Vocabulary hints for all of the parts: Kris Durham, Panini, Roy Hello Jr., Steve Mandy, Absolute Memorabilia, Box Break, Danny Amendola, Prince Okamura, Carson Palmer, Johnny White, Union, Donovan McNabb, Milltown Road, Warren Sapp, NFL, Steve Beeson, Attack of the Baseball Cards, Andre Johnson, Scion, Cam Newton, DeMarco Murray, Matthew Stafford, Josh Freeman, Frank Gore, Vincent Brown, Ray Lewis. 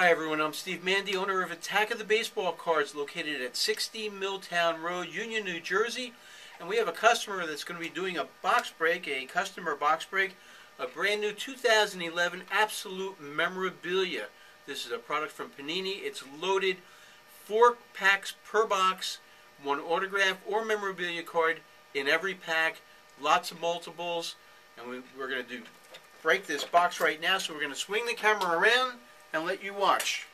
Hi everyone, I'm Steve Mandy, owner of Attack of the Baseball Cards, located at 60 Milltown Road, Union, New Jersey. And we have a customer that's going to be doing a box break, a customer box break, a brand new 2011 Absolute Memorabilia. This is a product from Panini. It's loaded, 4 packs per box, 1 autograph or memorabilia card in every pack, lots of multiples. And we're going to break this box right now, so we're going to swing the camera around and let you watch.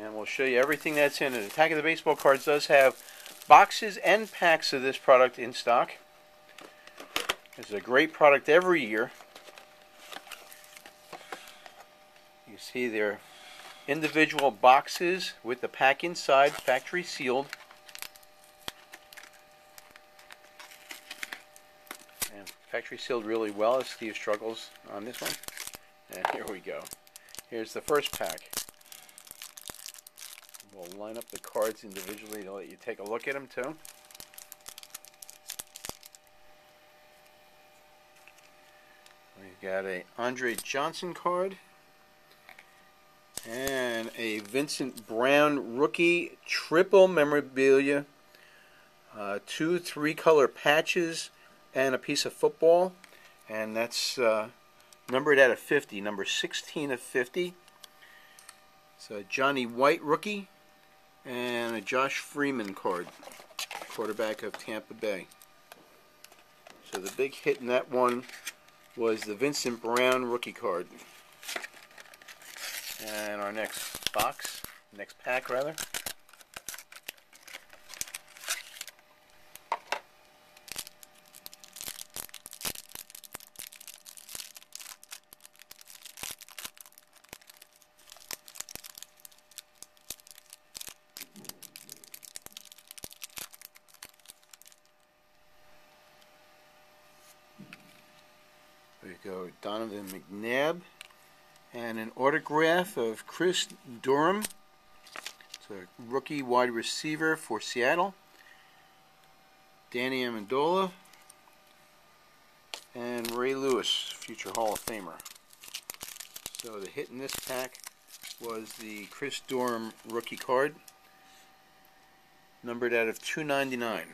And we'll show you everything that's in it. Attack of the Baseball Cards does have boxes and packs of this product in stock. This is a great product every year. You see their individual boxes with the pack inside, factory sealed. Factory sealed really well, as Steve struggles on this one. And here we go. Here's the first pack. We'll line up the cards individually to let you take a look at them too. We've got a Andre Johnson card and a Vincent Brown rookie triple memorabilia, 2 3 color patches, and a piece of football, and that's numbered out of 50, number 16 of 50. It's a Johnny White rookie and a Josh Freeman card, quarterback of Tampa Bay. So the big hit in that one was the Vincent Brown rookie card. And our next box, next pack rather. We go Donovan McNabb and an autograph of Kris Durham. It's a rookie wide receiver for Seattle. Danny Amendola and Ray Lewis, future Hall of Famer. So the hit in this pack was the Kris Durham rookie card, numbered out of 299.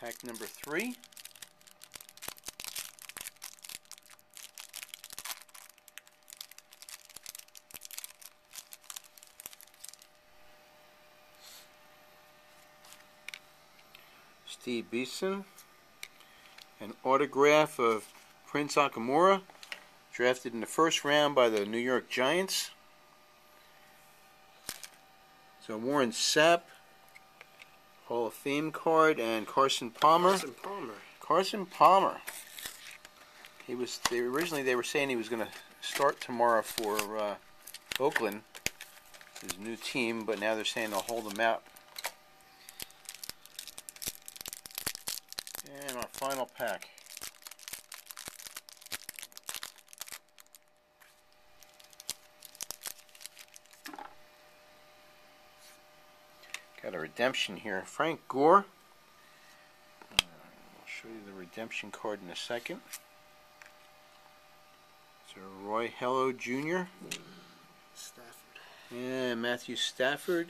Pack number 3. Steve Beeson, an autograph of Prince Okamura, drafted in the first round by the New York Giants. So Warren Sapp, Hall of Fame card, and Carson Palmer. Carson Palmer. They originally were saying he was going to start tomorrow for Oakland, his new team, but now they're saying they'll hold him out. And our final pack. Got a redemption here. Frank Gore. I'll show you the redemption card in a second. So Roy Hello Jr. Stafford. And Matthew Stafford.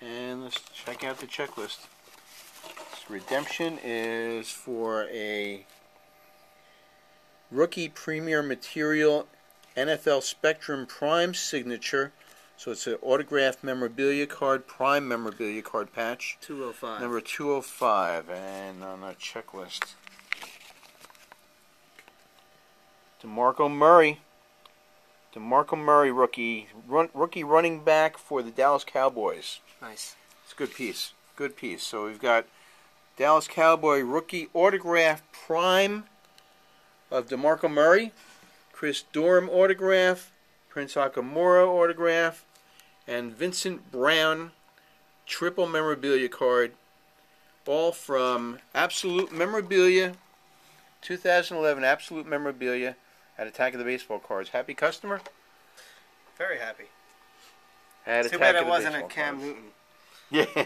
And let's check out the checklist. This redemption is for a rookie premier material NFL Spectrum Prime signature. So it's an autographed memorabilia card, prime memorabilia card patch. 205. Number 205. And on our checklist, DeMarco Murray. DeMarco Murray, rookie running back for the Dallas Cowboys. Nice. It's a good piece. Good piece. So we've got Dallas Cowboy rookie autograph prime of DeMarco Murray. Kris Durham autograph. Prince Okamura autograph. And Vincent Brown triple memorabilia card, all from Absolute Memorabilia, 2011 Absolute Memorabilia at Attack of the Baseball Cards. Happy customer? Very happy. At Too bad it wasn't a Cam Newton. Yeah.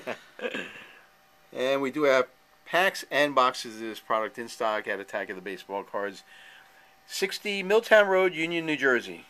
And we do have packs and boxes of this product in stock at Attack of the Baseball Cards. 60 Milltown Road, Union, New Jersey.